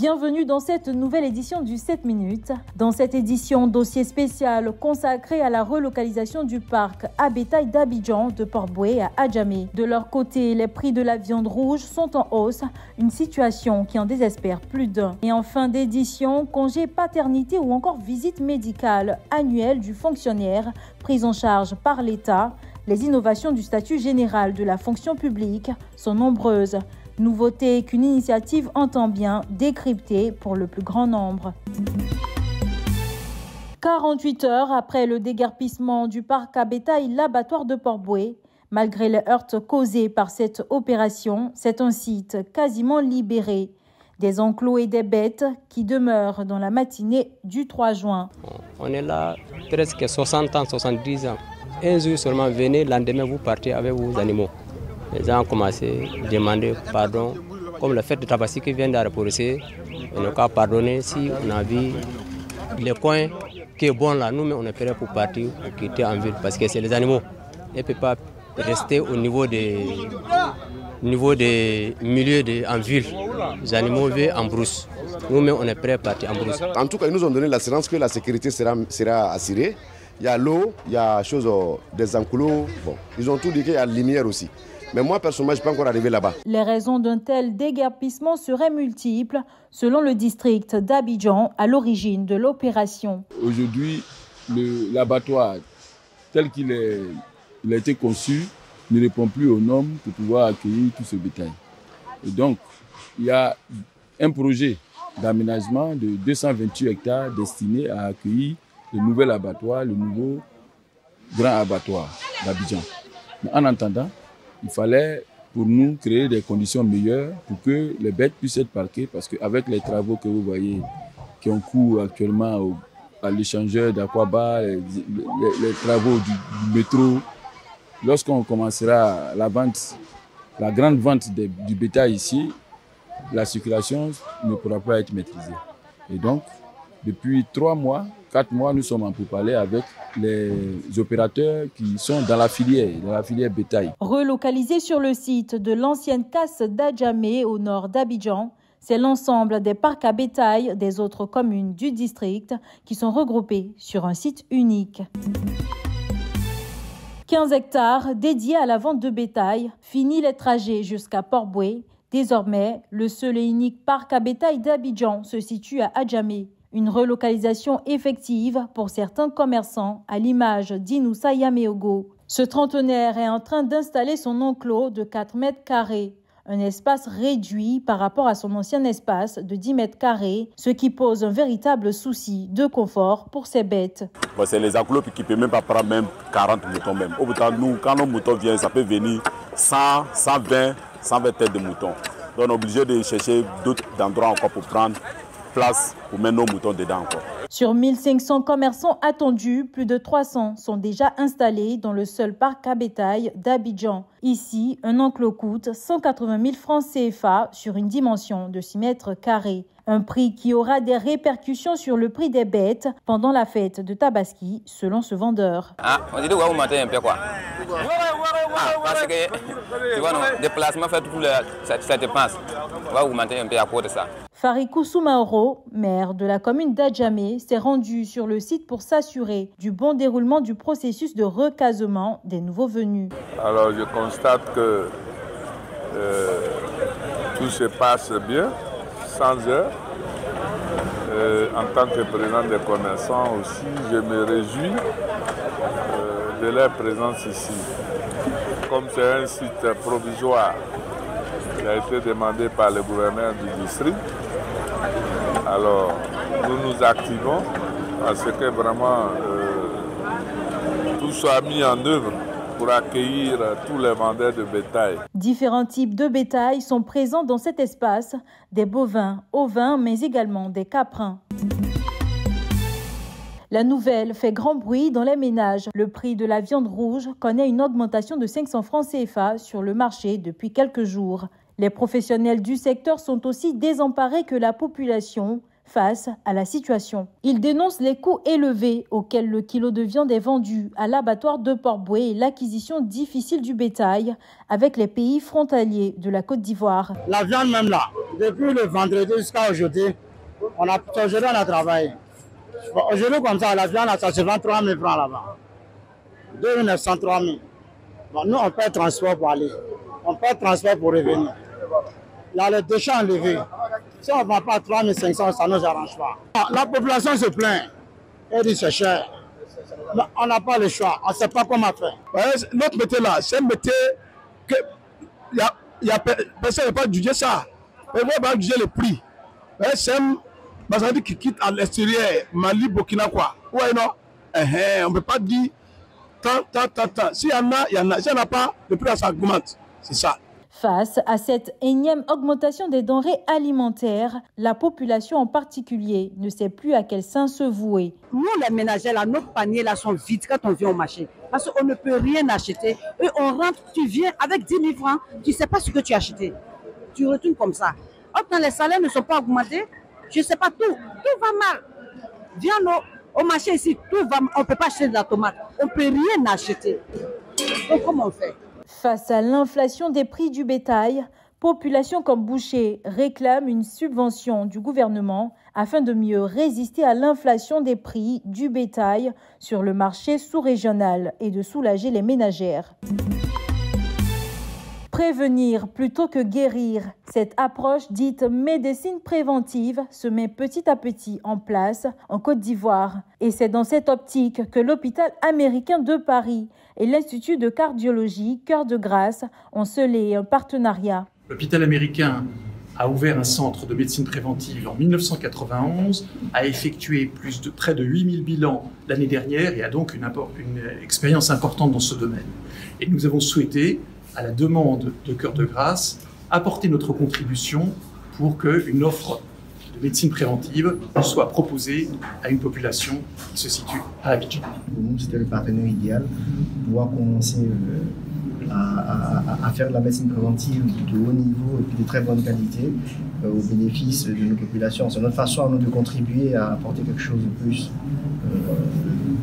bienvenue dans cette nouvelle édition du 7 minutes. Dans cette édition, dossier spécial consacré à la relocalisation du parc à bétail d'Abidjan, de Port-Bouët à Adjamé. De leur côté, les prix de la viande rouge sont en hausse, une situation qui en désespère plus d'un. Et en fin d'édition, congé paternité ou encore visite médicale annuelle du fonctionnaire, prise en charge par l'État. Les innovations du statut général de la fonction publique sont nombreuses. Nouveauté qu'une initiative entend bien décrypter pour le plus grand nombre. 48 heures après le déguerpissement du parc à bétail, l'abattoir de Port-Bouët, malgré les heurts causés par cette opération, c'est un site quasiment libéré. Des enclos et des bêtes qui demeurent dans la matinée du 3 juin. On est là presque 60 ans, 70 ans. Un jour seulement, venez, le lendemain, vous partez avec vos animaux. Les gens ont commencé à demander pardon. Comme la fête de Tabaski qui vient d'arriver, on n'a qu'à pardonner si on a vu les coins qui est bon là. Nous, mais on est prêts pour partir, pour quitter en ville, parce que c'est les animaux. Ils ne peuvent pas rester au niveau des milieux en ville. Les animaux vivent en brousse. Nous, mais on est prêts à partir en brousse. En tout cas, ils nous ont donné l'assurance que la sécurité sera assurée. Il y a l'eau, il y a chose, des enclos. Bon, ils ont tout dit qu'il y a la lumière aussi. Mais moi, personnellement, je ne suis pas encore arrivé là-bas. Les raisons d'un tel déguerpissement seraient multiples, selon le district d'Abidjan, à l'origine de l'opération. Aujourd'hui, l'abattoir, tel qu'il a été conçu, ne répond plus aux normes pour pouvoir accueillir tout ce bétail. Et donc, il y a un projet d'aménagement de 228 hectares destiné à accueillir le nouvel abattoir, le nouveau grand abattoir d'Abidjan. Mais en attendant, il fallait pour nous créer des conditions meilleures pour que les bêtes puissent être parquées, parce qu'avec les travaux que vous voyez qui ont cours actuellement à l'échangeur d'Aquaba, les travaux du métro, lorsqu'on commencera la vente, la grande vente du bétail ici, la circulation ne pourra pas être maîtrisée. Et donc, depuis 3 mois, 4 mois, nous sommes en pourparlers avec les opérateurs qui sont dans la filière bétail. Relocalisé sur le site de l'ancienne casse d'Adjamé au nord d'Abidjan, c'est l'ensemble des parcs à bétail des autres communes du district qui sont regroupés sur un site unique. 15 hectares dédiés à la vente de bétail, fini les trajets jusqu'à Port-Bouët. Désormais, le seul et unique parc à bétail d'Abidjan se situe à Adjamé. Une relocalisation effective pour certains commerçants, à l'image d'Inoussa Yameogo. Ce trentenaire est en train d'installer son enclos de 4 mètres carrés, un espace réduit par rapport à son ancien espace de 10 mètres carrés, ce qui pose un véritable souci de confort pour ces bêtes. C'est les enclos qui ne peuvent même pas prendre même 40 moutons. Même. Au bout de nous, quand nos moutons viennent, ça peut venir 100, 120, 120 têtes de moutons. Donc on est obligé de chercher d'autres endroits encore pour prendre place pour mettre nos moutons dedans encore. Sur 1500 commerçants attendus, plus de 300 sont déjà installés dans le seul parc à bétail d'Abidjan. Ici, un enclos coûte 180 000 francs CFA sur une dimension de 6 mètres carrés. Un prix qui aura des répercussions sur le prix des bêtes pendant la fête de Tabaski, selon ce vendeur. Ah, on dit de vous mater un peu quoi. Ah, parce que, tu vois, non, déplacement fait tout ça dépense. On va vous mater un peu à cause de ça. Farikou Soumaoro, maire de la commune d'Adjamé, s'est rendu sur le site pour s'assurer du bon déroulement du processus de recasement des nouveaux venus. Alors je constate que tout se passe bien, sans heurts. En tant que président des commerçants aussi, je me réjouis de leur présence ici. Comme c'est un site provisoire qui a été demandé par le gouverneur du district, alors, nous nous activons à ce que vraiment tout soit mis en œuvre pour accueillir tous les vendeurs de bétail. Différents types de bétail sont présents dans cet espace, des bovins, ovins, mais également des caprins. La nouvelle fait grand bruit dans les ménages. Le prix de la viande rouge connaît une augmentation de 500 francs CFA sur le marché depuis quelques jours. Les professionnels du secteur sont aussi désemparés que la population face à la situation. Il dénonce les coûts élevés auxquels le kilo de viande est vendu à l'abattoir de Port-Bouët et l'acquisition difficile du bétail avec les pays frontaliers de la Côte d'Ivoire. La viande même là, depuis le vendredi jusqu'à aujourd'hui, on a travaillé. Aujourd'hui comme ça, la viande ça se vend 3 000 francs là-bas. 2 900, 3 000. Bon, nous on paie transport pour aller, on paie transport pour revenir. Là les déchets enlevés. Si on ne vend pas 3500, ça ne nous arrange pas. La population se plaint. Elle dit c'est cher. Mais on n'a pas le choix. On ne sait pas comment faire. Notre métier là, c'est un métier que personne n'a pas jugé ça. Ils ne vont pas juger le prix. C'est un marchandise qui quitte à l'extérieur, Mali, Burkina, quoi. Ouais, non. On ne peut pas dire tant. S'il y en a, il y en a. S'il n'y en a pas, le prix ça augmente. C'est ça. Face à cette énième augmentation des denrées alimentaires, la population en particulier ne sait plus à quel saint se vouer. Nous, les ménagères, là, nos paniers là, sont vides quand on vient au marché. Parce qu'on ne peut rien acheter. Et on rentre, tu viens avec 10 000 francs, tu ne sais pas ce que tu as acheté. Tu retournes comme ça. Autant les salaires ne sont pas augmentés, je ne sais pas, tout va mal. Viens au marché ici, tout va mal. On ne peut pas acheter de la tomate. On ne peut rien acheter. Donc comment on fait ? Face à l'inflation des prix du bétail, populations comme bouchers réclament une subvention du gouvernement afin de mieux résister à l'inflation des prix du bétail sur le marché sous-régional et de soulager les ménagères. Prévenir plutôt que guérir, cette approche dite médecine préventive se met petit à petit en place en Côte d'Ivoire. Et c'est dans cette optique que l'hôpital américain de Paris et l'Institut de cardiologie Cœur de Grâce ont scellé un partenariat. L'hôpital américain a ouvert un centre de médecine préventive en 1991, a effectué près de 8000 bilans l'année dernière et a donc une expérience importante dans ce domaine. Et nous avons souhaité, à la demande de Cœur de Grâce, apporter notre contribution pour qu'une offre de médecine préventive soit proposée à une population qui se situe à Abidjan. Pour nous, c'était le partenaire idéal pour pouvoir commencer à faire de la médecine préventive de haut niveau et de très bonne qualité au bénéfice de nos populations. C'est notre façon à nous de contribuer à apporter quelque chose de plus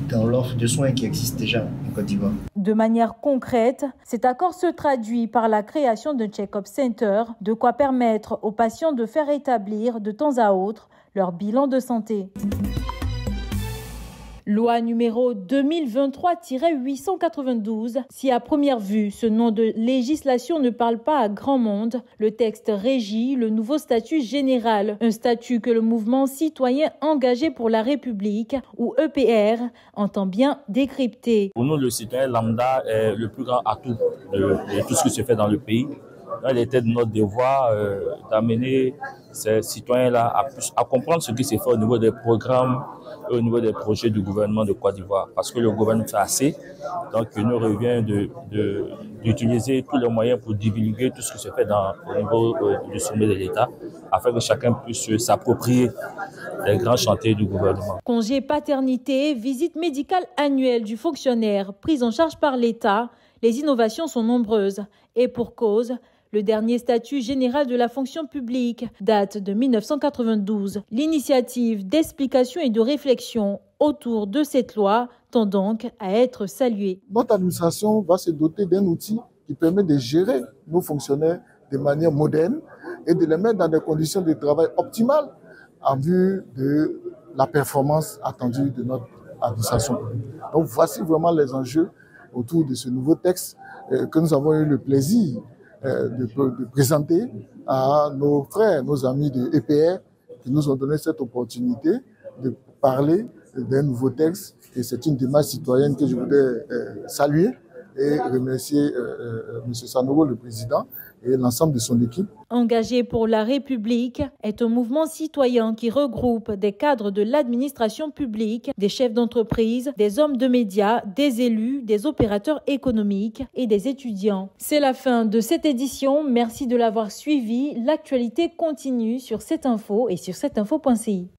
dans l'offre de soins qui existe déjà en Côte d'Ivoire. De manière concrète, cet accord se traduit par la création d'un check-up center, de quoi permettre aux patients de faire établir de temps à autre leur bilan de santé. Loi numéro 2023-892, si à première vue ce nom de législation ne parle pas à grand monde, le texte régit le nouveau statut général, un statut que le mouvement citoyen engagé pour la République, ou EPR, entend bien décrypter. Pour nous, le citoyen lambda est le plus grand atout de tout ce qui se fait dans le pays. Il était de notre devoir d'amener ces citoyens-là à comprendre ce qui s'est fait au niveau des programmes et au niveau des projets du gouvernement de Côte d'Ivoire. Parce que le gouvernement fait assez, donc il nous revient d'utiliser tous les moyens pour divulguer tout ce qui se fait au niveau du sommet de l'État, afin que chacun puisse s'approprier les grands chantiers du gouvernement. Congé paternité, visite médicale annuelle du fonctionnaire, prise en charge par l'État, les innovations sont nombreuses et pour cause. Le dernier statut général de la fonction publique date de 1992. L'initiative d'explication et de réflexion autour de cette loi tend donc à être saluée. Notre administration va se doter d'un outil qui permet de gérer nos fonctionnaires de manière moderne et de les mettre dans des conditions de travail optimales en vue de la performance attendue de notre administration. Donc voici vraiment les enjeux autour de ce nouveau texte que nous avons eu le plaisir de présenter à nos frères, nos amis de EPR qui nous ont donné cette opportunité de parler d'un nouveau texte. Et c'est une démarche citoyenne que je voudrais saluer et remercier M. Sanogo, le président, et l'ensemble de son équipe. Engagé pour la République est un mouvement citoyen qui regroupe des cadres de l'administration publique, des chefs d'entreprise, des hommes de médias, des élus, des opérateurs économiques et des étudiants. C'est la fin de cette édition. Merci de l'avoir suivi. L'actualité continue sur cette info et sur cetteinfo.ci.